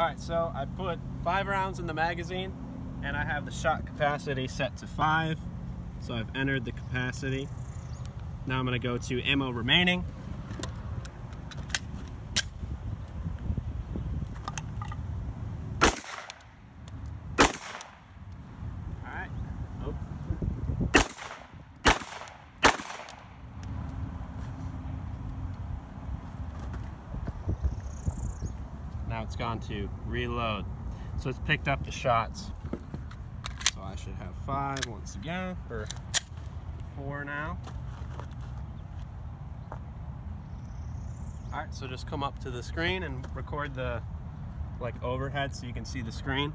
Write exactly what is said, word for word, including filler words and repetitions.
Alright, so I put five rounds in the magazine and I have the shot capacity set to five. So I've entered the capacity. Now I'm going to go to ammo remaining. Alright. Oh. Now it's gone to reload. So it's picked up the shots. So I should have five once again, or four now. Alright, so just come up to the screen and record the like overhead so you can see the screen.